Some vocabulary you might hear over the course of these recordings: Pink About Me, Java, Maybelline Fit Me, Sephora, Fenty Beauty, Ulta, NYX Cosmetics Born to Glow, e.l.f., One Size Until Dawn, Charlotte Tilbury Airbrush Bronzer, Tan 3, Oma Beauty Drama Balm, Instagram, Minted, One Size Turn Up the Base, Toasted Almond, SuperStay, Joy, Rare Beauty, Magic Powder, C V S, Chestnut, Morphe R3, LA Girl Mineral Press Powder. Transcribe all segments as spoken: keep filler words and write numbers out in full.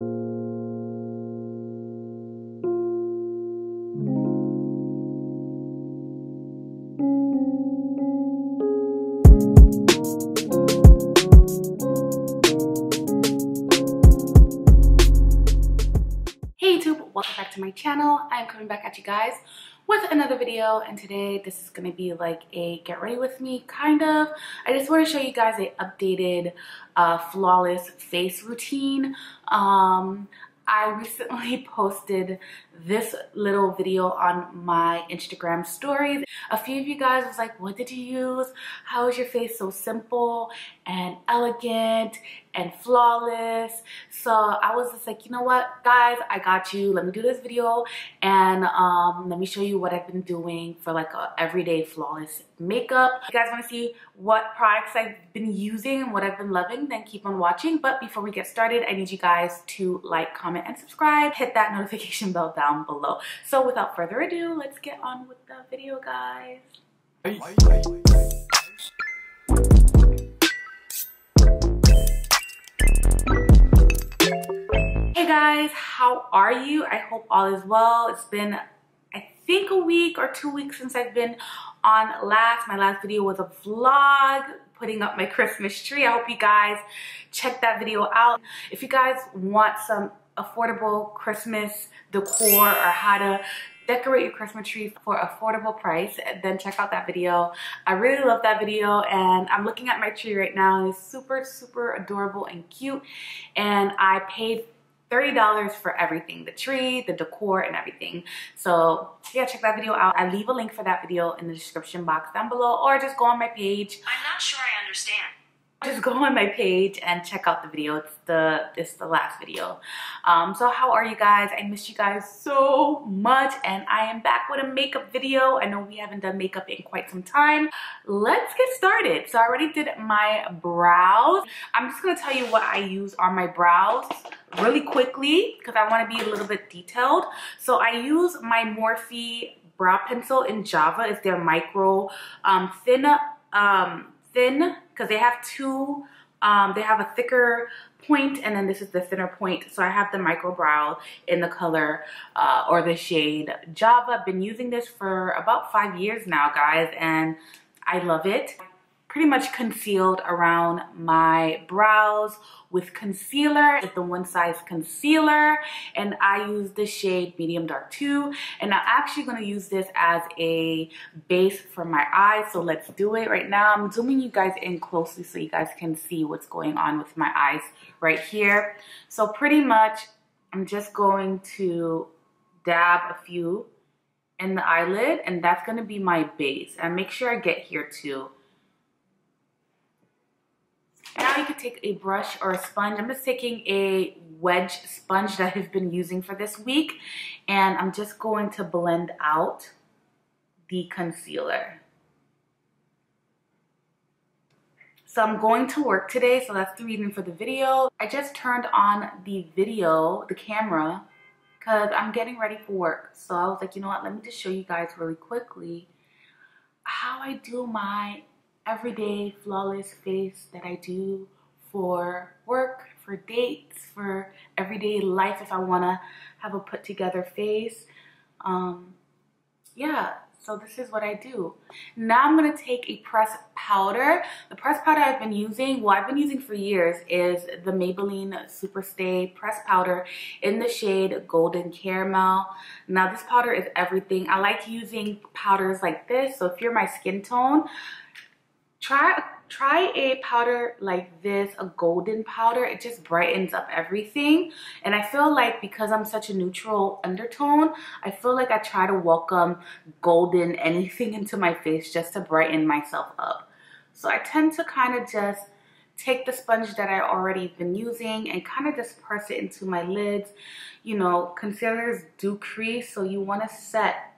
Welcome back to my channel. I'm coming back at you guys with another video, and today this is gonna be like a get ready with me kind of. I just want to show you guys an updated uh, flawless face routine. Um, I recently posted this little video on my Instagram stories. A few of you guys was like, what did you use? How is your face so simple and elegant and flawless? So I was just like, you know what guys, I got you, let me do this video and um let me show you what I've been doing for like a everyday flawless makeup. If you guys want to see what products I've been using and what I've been loving, then keep on watching. But before we get started, I need you guys to like, comment, and subscribe. Hit that notification bell down below. So without further ado, let's get on with the video, guys. Hey, hey, hey. Hey guys, how are you? I hope all is well. It's been, I think, a week or two weeks since I've been on last. My last video was a vlog putting up my Christmas tree. I hope you guys check that video out. If you guys want some affordable Christmas decor or how to decorate your Christmas tree for affordable price, then check out that video. I really love that video, and I'm looking at my tree right now, and it's super, super adorable and cute, and I paid thirty dollars for everything, the tree, the decor, and everything. So yeah, check that video out. I leave a link for that video in the description box down below, or just go on my page. I'm not sure I understand. Just go on my page and check out the video. It's the it's the last video. Um, so how are you guys? I missed you guys so much, and I am back with a makeup video. I know we haven't done makeup in quite some time. Let's get started. So I already did my brows. I'm just gonna tell you what I use on my brows really quickly because I want to be a little bit detailed. So I use my Morphe brow pencil in Java. It's their micro um, thin um, thin. Because they have two, um, they have a thicker point, and then this is the thinner point. So I have the micro brow in the color uh, or the shade Java. I've been using this for about five years now, guys, and I love it. Pretty much concealed around my brows with concealer. It's the One Size concealer, and I use the shade medium dark two, and I'm actually going to use this as a base for my eyes. So let's do it right now. I'm zooming you guys in closely so you guys can see what's going on with my eyes right here. So pretty much I'm just going to dab a few in the eyelid, and that's going to be my base. And make sure I get here too. Now you can take a brush or a sponge. I'm just taking a wedge sponge that I've been using for this week, and I'm just going to blend out the concealer. So I'm going to work today, so that's the reason for the video. I just turned on the video, the camera, because I'm getting ready for work. So I was like, you know what, let me just show you guys really quickly how I do my everyday flawless face that I do for work, for dates, for everyday life if I want to have a put together face. Um, yeah, so this is what I do. Now I'm going to take a pressed powder. The pressed powder I've been using, well I've been using for years, is the Maybelline Superstay pressed powder in the shade Golden Caramel. Now this powder is everything. I like using powders like this, so if you're my skin tone, Try, try a powder like this, a golden powder. It just brightens up everything. And I feel like because I'm such a neutral undertone, I feel like I try to welcome golden anything into my face just to brighten myself up. So I tend to kind of just take the sponge that I already been using and kind of just press it into my lids. You know, concealers do crease, so you want to set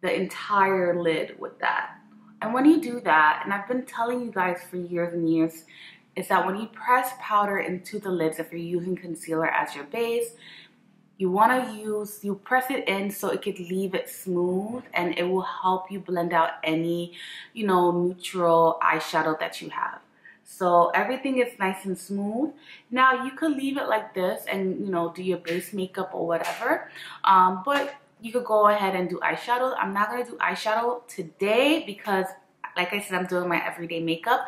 the entire lid with that. And when you do that, and I've been telling you guys for years and years, is that when you press powder into the lids, if you're using concealer as your base, you want to use, you press it in so it could leave it smooth, and it will help you blend out any, you know, neutral eyeshadow that you have. So everything is nice and smooth. Now you could leave it like this and, you know, do your base makeup or whatever. Um, but you could go ahead and do eyeshadow. I'm not going to do eyeshadow today because, like I said, I'm doing my everyday makeup.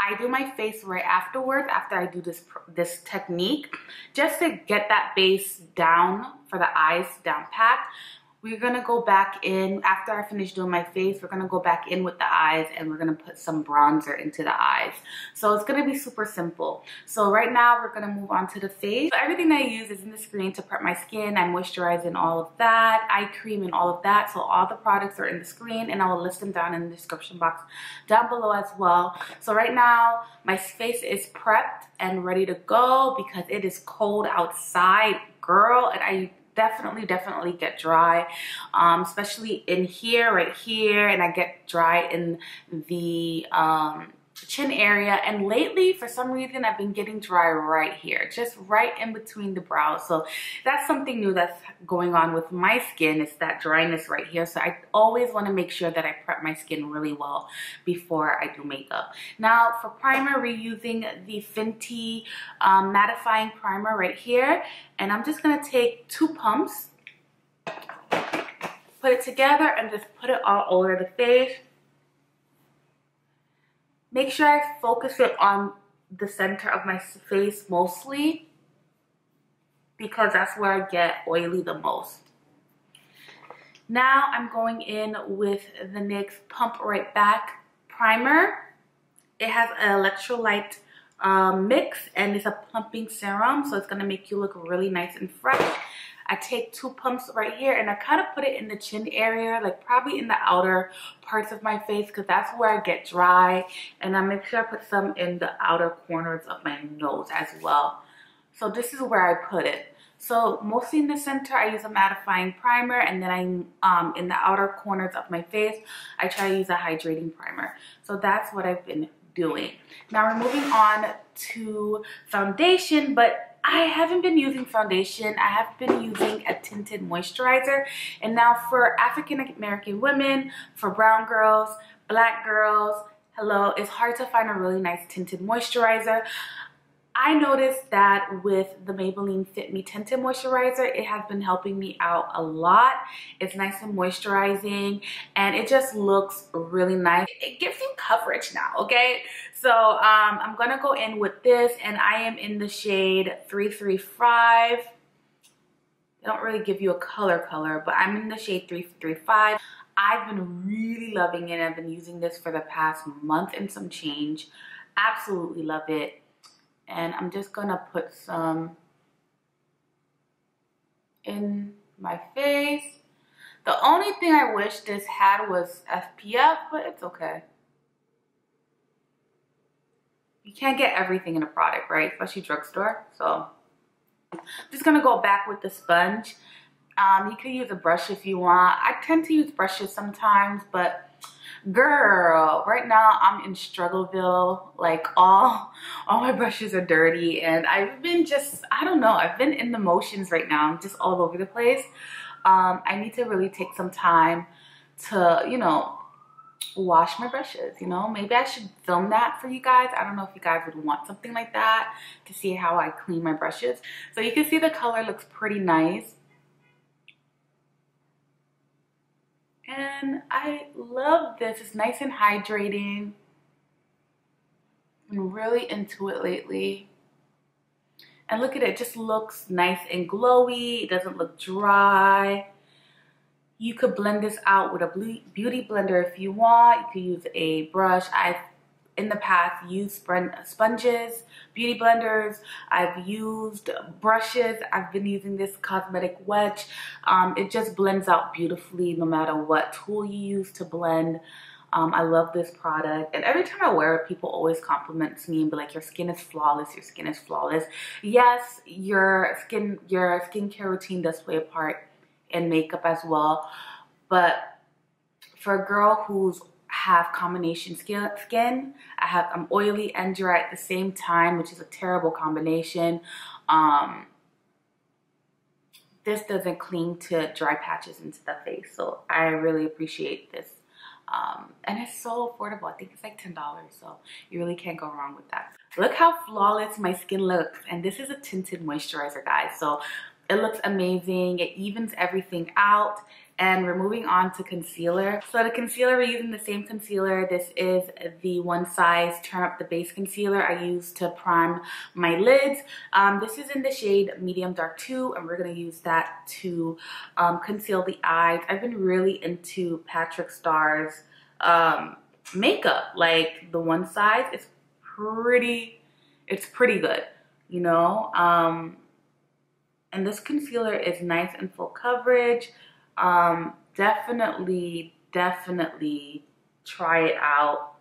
I do my face right afterwards, after I do this this technique, just to get that base down for the eyes down pat. We're going to go back in, after I finish doing my face, we're going to go back in with the eyes and we're going to put some bronzer into the eyes. So it's going to be super simple. So right now we're going to move on to the face. So everything that I use is in the screen to prep my skin. I moisturize and all of that, eye cream and all of that. So all the products are in the screen and I will list them down in the description box down below as well. So right now my face is prepped and ready to go because it is cold outside, girl, and I definitely definitely get dry, um, especially in here, right here, and I get dry in the um, chin area, and lately for some reason I've been getting dry right here, just right in between the brows. So that's something new that's going on with my skin, it's that dryness right here. So I always want to make sure that I prep my skin really well before I do makeup. Now for primer, we're using the Fenty um, mattifying primer right here, and I'm just going to take two pumps, put it together and just put it all over the face. Make sure I focus it on the center of my face mostly because that's where I get oily the most. Now I'm going in with the N Y X Pump Right Back Primer. It has an electrolyte um, mix and it's a plumping serum, so it's going to make you look really nice and fresh. I take two pumps right here and I kind of put it in the chin area, like probably in the outer parts of my face because that's where I get dry. And I make sure I put some in the outer corners of my nose as well. So this is where I put it. So mostly in the center, I use a mattifying primer, and then I, um, in the outer corners of my face, I try to use a hydrating primer. So that's what I've been doing. Now we're moving on to foundation, but I haven't been using foundation. I have been using a tinted moisturizer. And now for African American women, for brown girls, black girls, hello, it's hard to find a really nice tinted moisturizer. I noticed that with the Maybelline Fit Me Tinted Moisturizer, it has been helping me out a lot. It's nice and moisturizing and it just looks really nice. It gives you coverage now, okay? So um, I'm gonna go in with this and I am in the shade three three five. They don't really give you a color color, but I'm in the shade three three five. I've been really loving it. I've been using this for the past month and some change. Absolutely love it. And I'm just gonna put some in my face. The only thing I wish this had was F P F, but it's okay. You can't get everything in a product, right? Especially drugstore. So I'm just gonna go back with the sponge. Um, you could use a brush if you want. I tend to use brushes sometimes, but girl, right now I'm in Struggleville, like all all my brushes are dirty and I've been just, I don't know, I've been in the motions right now. I'm just all over the place. Um, I need to really take some time to, you know, wash my brushes, you know. Maybe I should film that for you guys. I don't know if you guys would want something like that to see how I clean my brushes. So you can see the color looks pretty nice. And I love this. It's nice and hydrating. I'm really into it lately. And look at it. It just looks nice and glowy. It doesn't look dry. You could blend this out with a beauty blender if you want. You could use a brush. I've, in the past, used sponges, beauty blenders. I've used brushes. I've been using this cosmetic wedge. Um, it just blends out beautifully no matter what tool you use to blend. Um, I love this product. And every time I wear it, people always compliment me and be like, your skin is flawless, your skin is flawless. Yes, your skin, your skincare routine does play a part in makeup as well. But for a girl who's have combination skin, skin. I have, I'm oily and dry at the same time, which is a terrible combination. Um, this doesn't cling to dry patches into the face, so I really appreciate this Um, and it's so affordable. I think it's like ten dollars, so you really can't go wrong with that. Look how flawless my skin looks. And this is a tinted moisturizer, guys. So it looks amazing. It evens everything out. And we're moving on to concealer. So the concealer, we're using the same concealer. This is the One Size Turn Up the Base concealer I use to prime my lids. Um, this is in the shade Medium Dark two, and we're going to use that to um, conceal the eyes. I've been really into Patrick Starr's um, makeup. Like, the One Size is pretty, it's pretty good, you know. Um, and this concealer is nice and full coverage. Um, definitely, definitely try it out.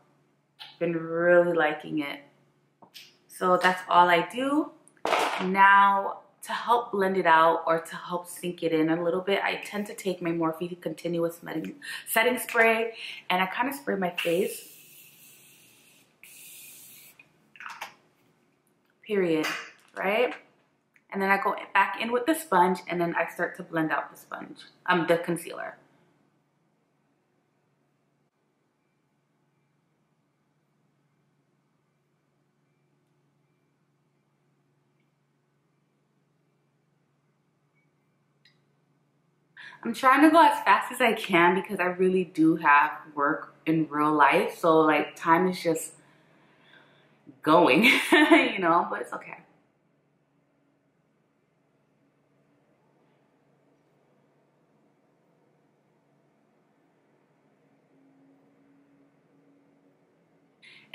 Been really liking it. So that's all I do. Now, to help blend it out or to help sink it in a little bit, I tend to take my Morphe Continuous Setting Spray and I kind of spray my face. Period, right? And then I go back in with the sponge, and then I start to blend out the sponge, um, the concealer. I'm trying to go as fast as I can because I really do have work in real life. So, like, time is just going, you know, but it's okay.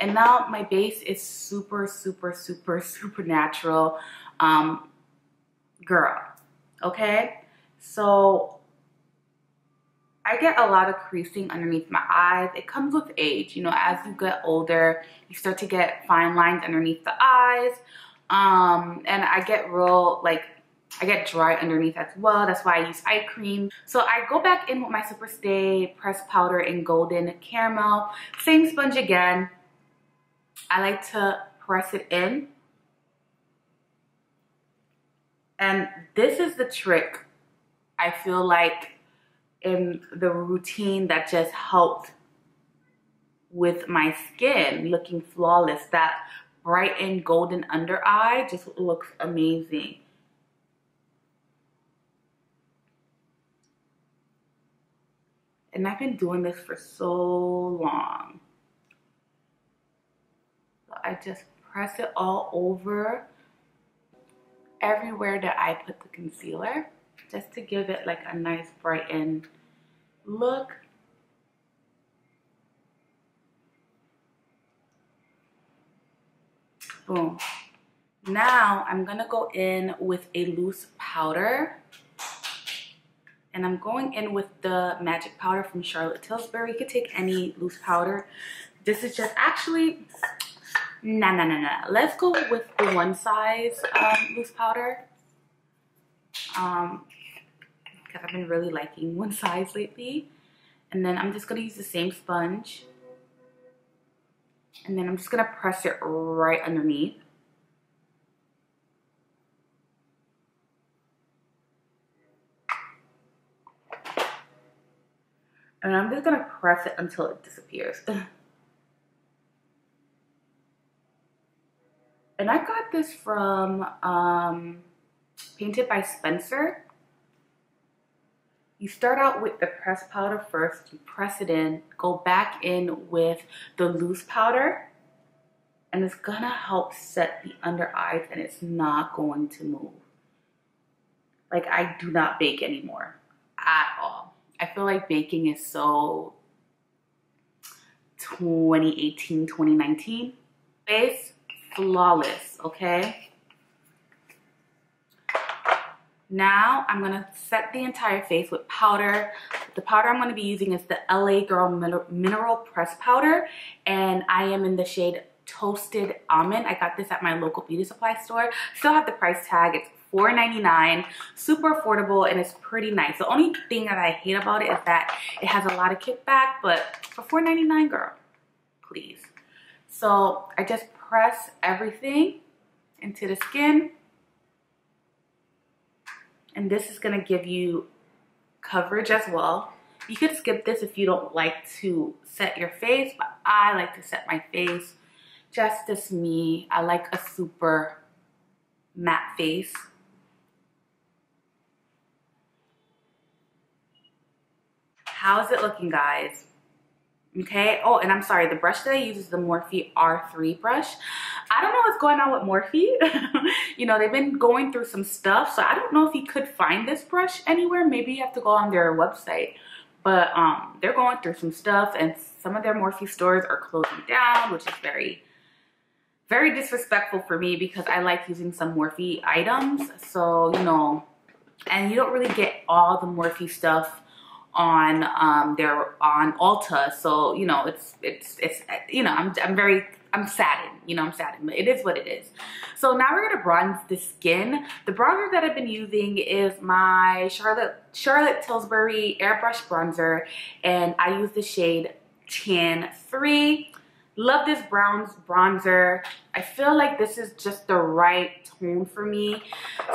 And now my base is super, super, super, super natural, um, girl, okay? So I get a lot of creasing underneath my eyes. It comes with age, you know, as you get older, you start to get fine lines underneath the eyes. Um, and I get real, like, I get dry underneath as well. That's why I use eye cream. So I go back in with my Superstay Press Powder in Golden Caramel. Same sponge again. I like to press it in. And this is the trick, I feel like, in the routine that just helped with my skin looking flawless. That brightened golden under eye just looks amazing. And I've been doing this for so long. I just press it all over, everywhere that I put the concealer, just to give it like a nice brightened look. Boom. Now I'm gonna go in with a loose powder. And I'm going in with the Magic Powder from Charlotte Tilbury. You could take any loose powder. This is just actually... Nah, nah, nah, nah. Let's go with the One Size um, loose powder. Um, because I've been really liking One Size lately. And then I'm just going to use the same sponge. And then I'm just going to press it right underneath. And I'm just going to press it until it disappears. And I got this from um, Painted by Spencer. You start out with the press powder first, you press it in, go back in with the loose powder, and it's gonna help set the under eyes and it's not going to move. Like, I do not bake anymore at all. I feel like baking is so twenty eighteen, twenty nineteen. Base. Flawless, okay? Now I'm gonna set the entire face with powder. The powder I'm gonna be using is the L A Girl Mineral Press Powder, and I am in the shade Toasted Almond. I got this at my local beauty supply store. Still have the price tag. It's four ninety-nine, super affordable, and it's pretty nice. The only thing that I hate about it is that it has a lot of kickback, but for four ninety-nine, girl, please. So I just press everything into the skin, and this is going to give you coverage as well. You could skip this if you don't like to set your face, but I like to set my face. Just this me. I like a super matte face. How's it looking, guys? Okay. Oh, and I'm sorry. The brush that I use is the Morphe R three brush. I don't know what's going on with Morphe. You know, they've been going through some stuff. So I don't know if you could find this brush anywhere. Maybe you have to go on their website. But um, they're going through some stuff. And some of their Morphe stores are closing down, which is very, very disrespectful for me because I like using some Morphe items. So, you know, and you don't really get all the Morphe stuff on um they're on Ulta, so you know it's it's it's you know I'm, I'm very I'm saddened, you know I'm saddened, but it is what it is. So now we're gonna bronze the skin. The bronzer that I've been using is my Charlotte Charlotte Tilbury Airbrush Bronzer, and I use the shade Tan three. Love this brown bronzer. I feel like this is just the right tone for me.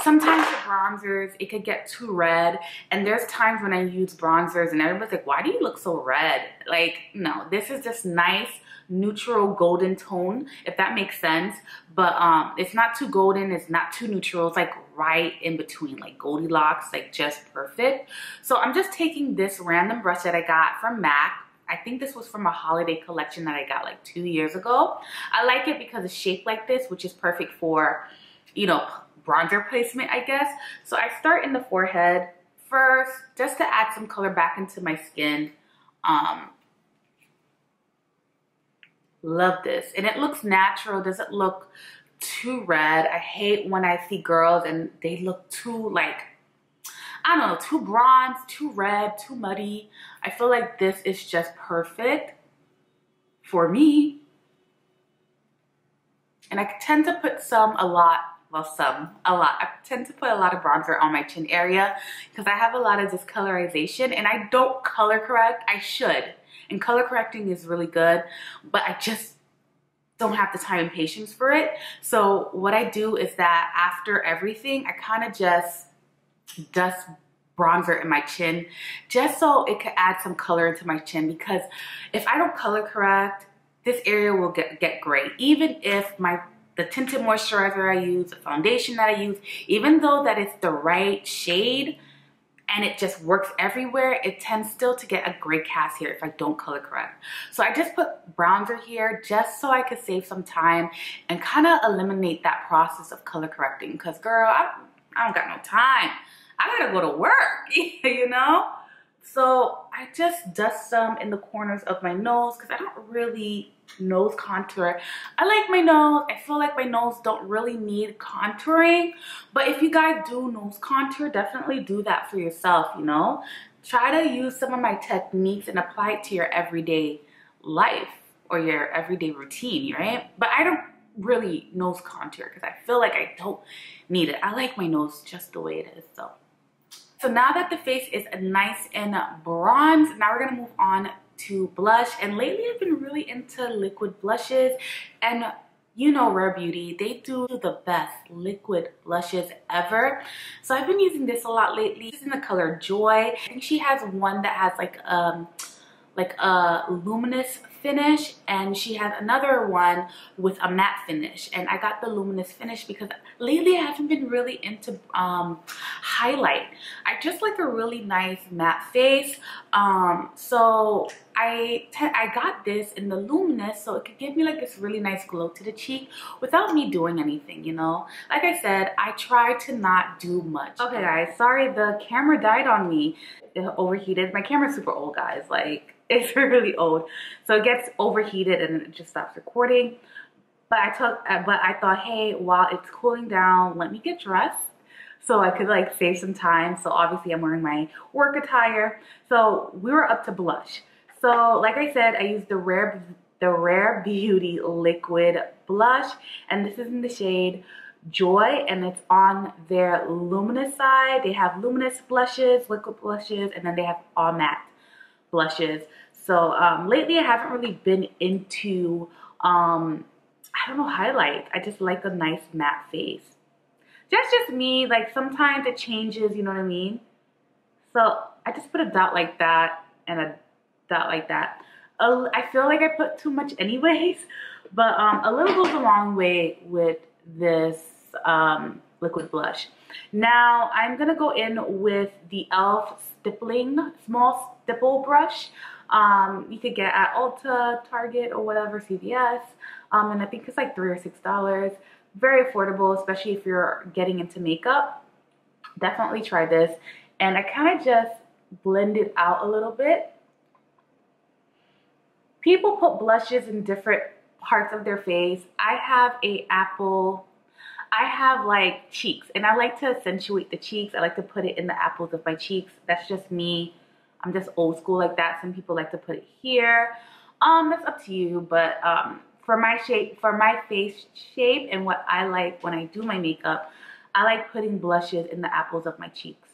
Sometimes the bronzers, it could get too red. And there's times when I use bronzers and everyone's like, why do you look so red? Like, no, this is just nice, neutral golden tone, if that makes sense. But um, it's not too golden. It's not too neutral. It's like right in between, like Goldilocks, like just perfect. So I'm just taking this random brush that I got from MAC. I think this was from a holiday collection that I got like two years ago. I like it because it's shaped like this, which is perfect for, you know, bronzer placement, I guess. So I start in the forehead first just to add some color back into my skin. Um, love this. And it looks natural. Doesn't look too red. I hate when I see girls and they look too like, I don't know, too bronze, too red, too muddy. I feel like this is just perfect for me. And I tend to put some, a lot, well some, a lot. I tend to put a lot of bronzer on my chin area because I have a lot of discolorization and I don't color correct. I should. And color correcting is really good, but I just don't have the time and patience for it. So what I do is that after everything, I kind of just dust bronzer in my chin just so it could add some color into my chin, because if I don't color correct, this area will get, get gray. Even if my the tinted moisturizer I use, the foundation that I use, even though that it's the right shade and it just works everywhere, it tends still to get a gray cast here if I don't color correct. So I just put bronzer here just so I could save some time and kind of eliminate that process of color correcting, because girl, I I don't got no time. I gotta go to work, you know? So I just dust some in the corners of my nose because I don't really nose contour. I like my nose. I feel like my nose don't really need contouring. But if you guys do nose contour, definitely do that for yourself, you know? Try to use some of my techniques and apply it to your everyday life or your everyday routine, right? But I don't really nose contour because I feel like I don't need it. I like my nose just the way it is, though. So now that the face is nice and bronzed, now we're gonna move on to blush. And lately I've been really into liquid blushes, and you know Rare Beauty, they do the best liquid blushes ever. So I've been using this a lot lately. This is in the color Joy. I think she has one that has like um like a luminous finish, and she has another one with a matte finish, and I got the luminous finish because lately I haven't been really into um, highlight. I just like a really nice matte face, um, so I, I got this in the luminous so it could give me like this really nice glow to the cheek without me doing anything, you know? Like I said, I try to not do much. Okay guys, sorry the camera died on me. It overheated. My camera's super old, guys. Like, it's really old. So it gets overheated and it just stops recording. But I took, but I thought, hey, while it's cooling down, let me get dressed so I could like save some time. So obviously I'm wearing my work attire. So we were up to blush. So like I said, I used the Rare, the Rare Beauty Liquid Blush, and this is in the shade Joy, and it's on their luminous side. They have luminous blushes, liquid blushes, and then they have all matte blushes. So um, lately I haven't really been into um, I don't know, highlights. I just like a nice matte face. That's just me. Like sometimes it changes, you know what I mean? So I just put a dot like that and a dot like that. Uh, I feel like I put too much anyways, but um, a little goes a long way with this um, liquid blush. Now I'm gonna go in with the e l f stippling small stipple brush. Um, you could get at Ulta, Target, or whatever, C V S, um, and I think it's like three or six dollars. Very affordable, especially if you're getting into makeup. Definitely try this. And I kind of just blend it out a little bit. People put blushes in different parts of their face. I have a apple. I have like cheeks, and I like to accentuate the cheeks. I like to put it in the apples of my cheeks. That's just me. I'm just old school like that. Some people like to put it here. Um, that's up to you. But um, for my shape, for my face shape, and what I like when I do my makeup, I like putting blushes in the apples of my cheeks.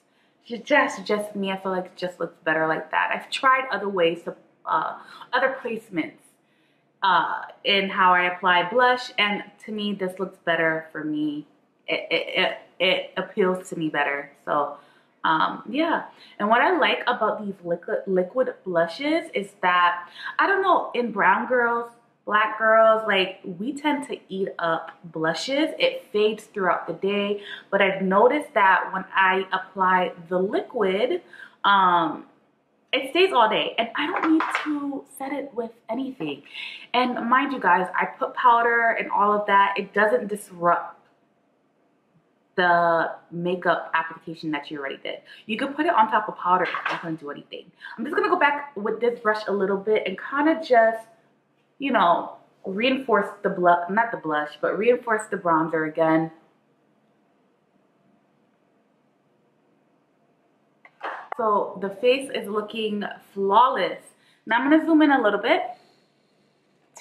Just, just me. I feel like it just looks better like that. I've tried other ways to, uh, other placements uh, in how I apply blush, and to me, this looks better for me. It it it, it appeals to me better. So. Um, yeah, and what I like about these liquid liquid blushes is that, I don't know, in brown girls, black girls, like, we tend to eat up blushes. It fades throughout the day, but I've noticed that when I apply the liquid, um, it stays all day, and I don't need to set it with anything. And mind you guys, I put powder and all of that. It doesn't disrupt the makeup application that you already did. You can put it on top of powder. It's not gonna do anything. I'm just gonna go back with this brush a little bit and kind of just, you know, reinforce the blush, not the blush, but reinforce the bronzer again. So the face is looking flawless. Now I'm gonna zoom in a little bit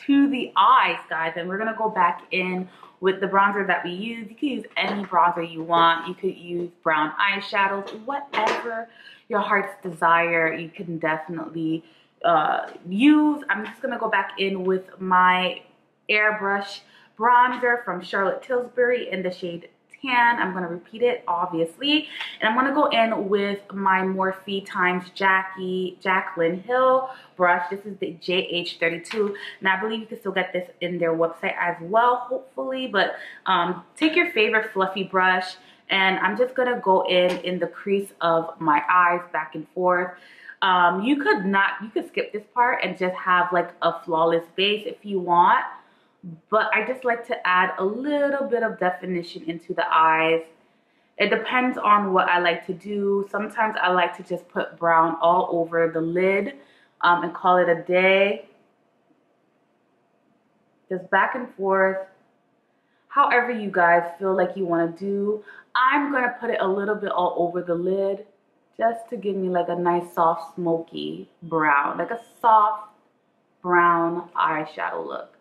to the eyes, guys, and we're gonna go back in with the bronzer that we use. You can use any bronzer you want. You could use brown eyeshadows, whatever your heart's desire, you can definitely uh, use. I'm just gonna go back in with my airbrush bronzer from Charlotte Tilbury in the shade Tan. I'm gonna repeat it, obviously. And I'm gonna go in with my Morphe times Jackie, Jaclyn Hill brush. This is the J H thirty-two. And I believe you can still get this in their website as well, hopefully. But um, take your favorite fluffy brush. And I'm just gonna go in in the crease of my eyes, back and forth. Um, you could not, you could skip this part and just have like a flawless base if you want. But I just like to add a little bit of definition into the eyes. It depends on what I like to do. Sometimes I like to just put brown all over the lid um, and call it a day. Just back and forth. However you guys feel like you want to do. I'm going to put it a little bit all over the lid just to give me like a nice soft smoky brown. Like a soft brown eyeshadow look.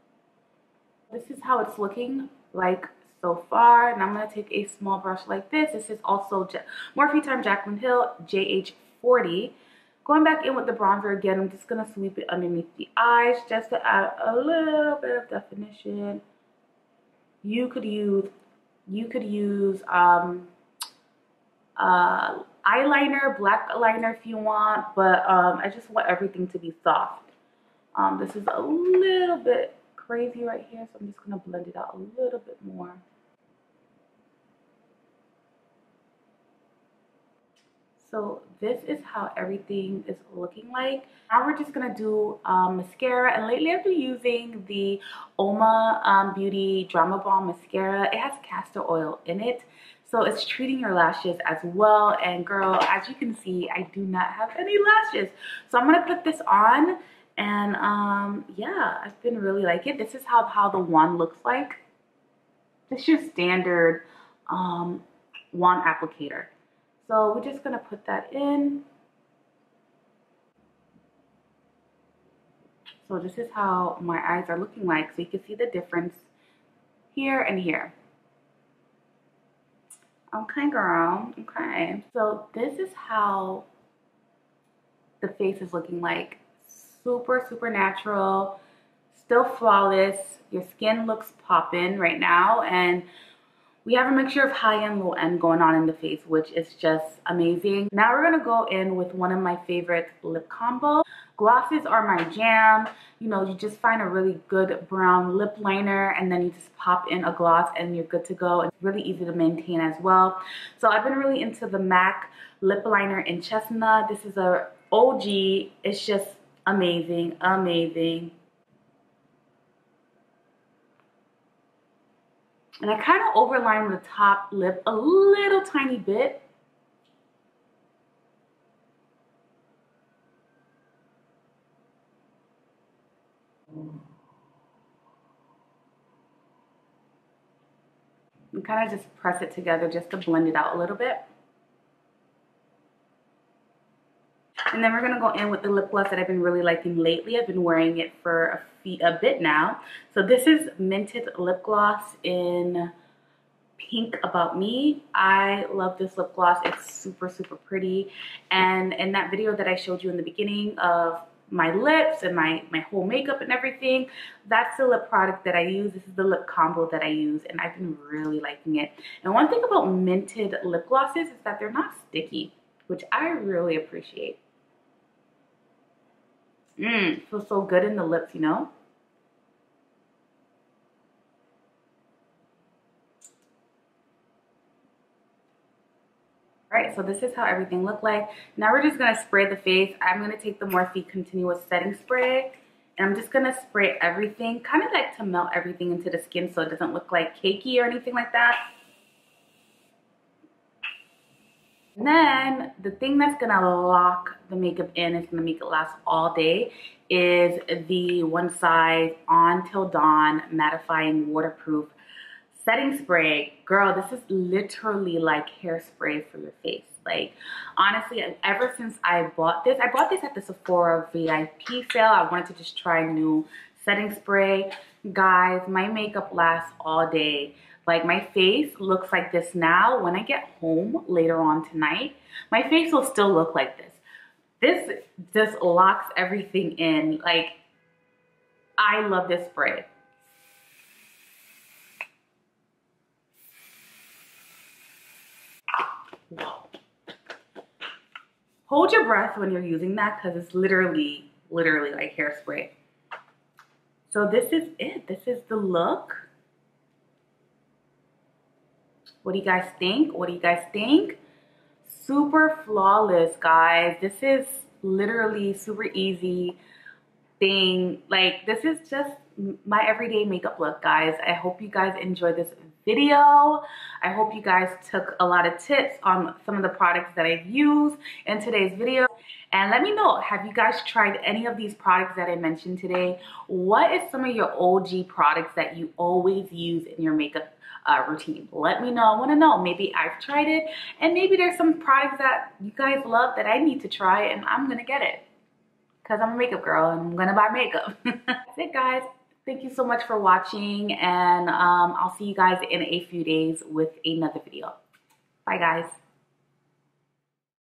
This is how it's looking like so far, and I'm going to take a small brush like this. This is also ja Morphe Time Jaclyn Hill J H forty. Going back in with the bronzer again, I'm just going to sweep it underneath the eyes just to add a little bit of definition. You could use, you could use um, uh, eyeliner, black eyeliner if you want, but um, I just want everything to be soft. Um, this is a little bit crazy right here, so I'm just gonna blend it out a little bit more. So this is how everything is looking like. Now we're just gonna do um, mascara, and lately I've been using the Oma um, Beauty Drama Balm mascara. It has castor oil in it, so it's treating your lashes as well. And girl, as you can see, I do not have any lashes, so I'm gonna put this on. And um, yeah, I've been really liking it. This is how, how the wand looks like. This is your standard um, wand applicator. So we're just gonna put that in. So this is how my eyes are looking like. So you can see the difference here and here. Okay, girl, okay. So this is how the face is looking like. Super, super natural, still flawless. Your skin looks poppin' right now, and we have a mixture of high-end, low-end going on in the face, which is just amazing. Now we're gonna go in with one of my favorite lip combos. Glosses are my jam. You know, you just find a really good brown lip liner and then you just pop in a gloss and you're good to go. It's really easy to maintain as well. So I've been really into the MAC lip liner in Chestnut. This is a O G. It's just amazing, amazing. And I kind of overline the top lip a little tiny bit. And kind of just press it together just to blend it out a little bit. And then we're going to go in with the lip gloss that I've been really liking lately. I've been wearing it for a, few, a bit now. So this is Minted Lip Gloss in Pink About Me. I love this lip gloss. It's super, super pretty. And in that video that I showed you in the beginning of my lips and my, my whole makeup and everything, that's the lip product that I use. This is the lip combo that I use, and I've been really liking it. And one thing about Minted lip glosses is that they're not sticky, which I really appreciate. Mmm, feels so good in the lips, you know? Alright, so this is how everything looked like. Now we're just going to spray the face. I'm going to take the Morphe Continuous Setting Spray, and I'm just going to spray everything, kind of like to melt everything into the skin so it doesn't look like cakey or anything like that. And then the thing that's going to lock the makeup in, it's going to make it last all day, is the One Size Until Dawn Mattifying Waterproof Setting Spray. Girl, this is literally like hairspray for your face. Like, honestly, ever since I bought this, I bought this at the Sephora V I P sale. I wanted to just try new setting spray. Guys, my makeup lasts all day. Like, my face looks like this now. When I get home later on tonight, my face will still look like this. This just locks everything in. Like, I love this spray. Whoa. Hold your breath when you're using that, because it's literally, literally like hairspray. So this is it. This is the look. What do you guys think? What do you guys think? Super flawless, guys. This is literally super easy thing. Like, this is just my everyday makeup look, guys. I hope you guys enjoyed this video. I hope you guys took a lot of tips on some of the products that I've used in today's video. And let me know, have you guys tried any of these products that I mentioned today? What is some of your O G products that you always use in your makeup Uh, routine? Let me know. I want to know. Maybe I've tried it, and maybe there's some products that you guys love that I need to try, and I'm gonna get it because I'm a makeup girl and I'm gonna buy makeup. That's it, guys. Thank you so much for watching, and um, I'll see you guys in a few days with another video. Bye, guys.